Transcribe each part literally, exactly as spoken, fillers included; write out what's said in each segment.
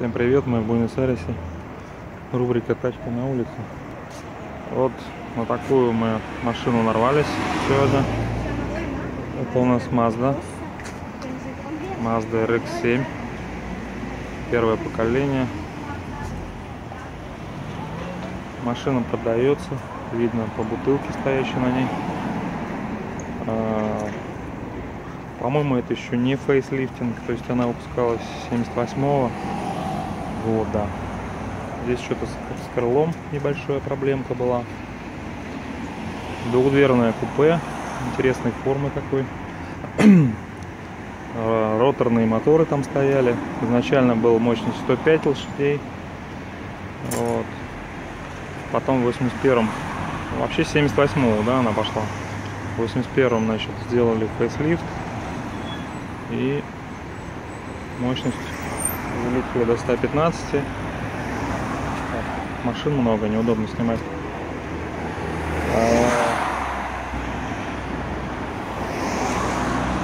Всем привет, мы в Буэнос-Айресе. Рубрика «Тачка на улице». Вот на такую мы машину нарвались сегодня. Это у нас Mazda. Mazda эр икс семь. Первое поколение. Машина продается. Видно по бутылке, стоящей на ней. По-моему, это еще не фейслифтинг, то есть она выпускалась семьдесят восьмого. Вот, да. Здесь что-то с крылом небольшая проблемка была. Двухдверное купе интересной формы такой. Роторные моторы там стояли. Изначально был мощность сто пять лошадей. Вот. Потом в восемьдесят первом, вообще семьдесят восьмого, да, она пошла. В восемьдесят первом, значит, сделали фейслифт. И мощность увеличили до ста пятнадцати. Машин много, неудобно снимать.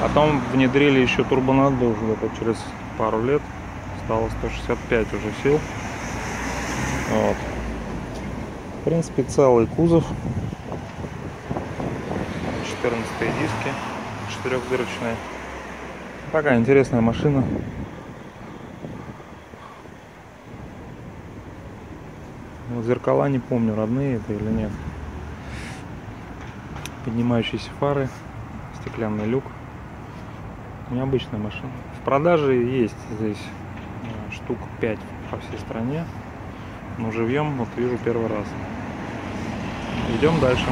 Потом внедрили еще турбонаддув, где-то через пару лет стало сто шестьдесят пять уже сил. Вот. В принципе, целый кузов, четырнадцатые диски, четырехдырочные. Такая интересная машина. Вот зеркала, не помню, родные это или нет. Поднимающиеся фары, стеклянный люк. Необычная машина. В продаже есть здесь штук пять по всей стране. Но живьем вот вижу первый раз. Идем дальше.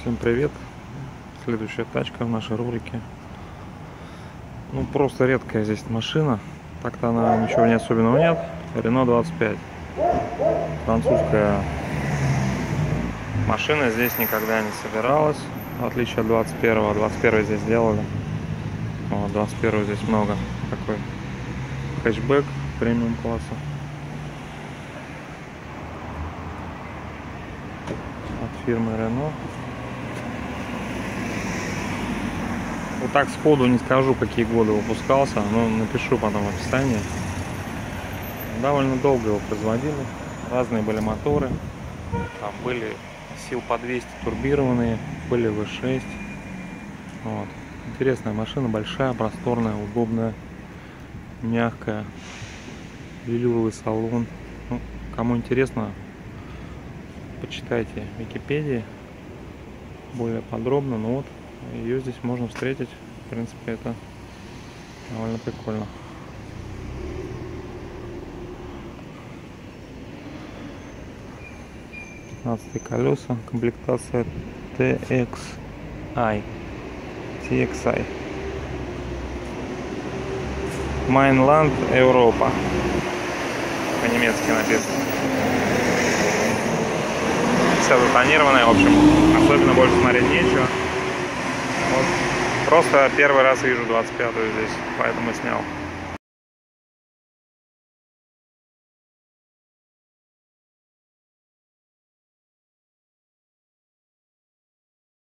Всем привет. Следующая тачка в нашей рубрике. Ну, просто редкая здесь машина. Так-то она ничего не особенного нет. Renault двадцать пять. Французская машина здесь никогда не собиралась. В отличие от двадцать первого. двадцать первый здесь делали. Вот, двадцать первый здесь много. Такой хэтчбэк премиум класса. От фирмы Renault. Вот так сходу не скажу, какие годы выпускался, но напишу потом в описании. Довольно долго его производили. Разные были моторы. Там были сил по двести турбированные, были ви шесть. Вот. Интересная машина, большая, просторная, удобная, мягкая. Велюровый салон. Ну, кому интересно, почитайте в Википедии более подробно. Ну вот. Ее здесь можно встретить. В принципе, это довольно прикольно. пятнадцатые колеса. Комплектация ти экс ай. ти экс ай. Mainland Europa. По-немецки написано. Вся затонированная, в общем. Особенно больше смотреть нечего. Просто первый раз вижу двадцать пятую здесь, поэтому снял.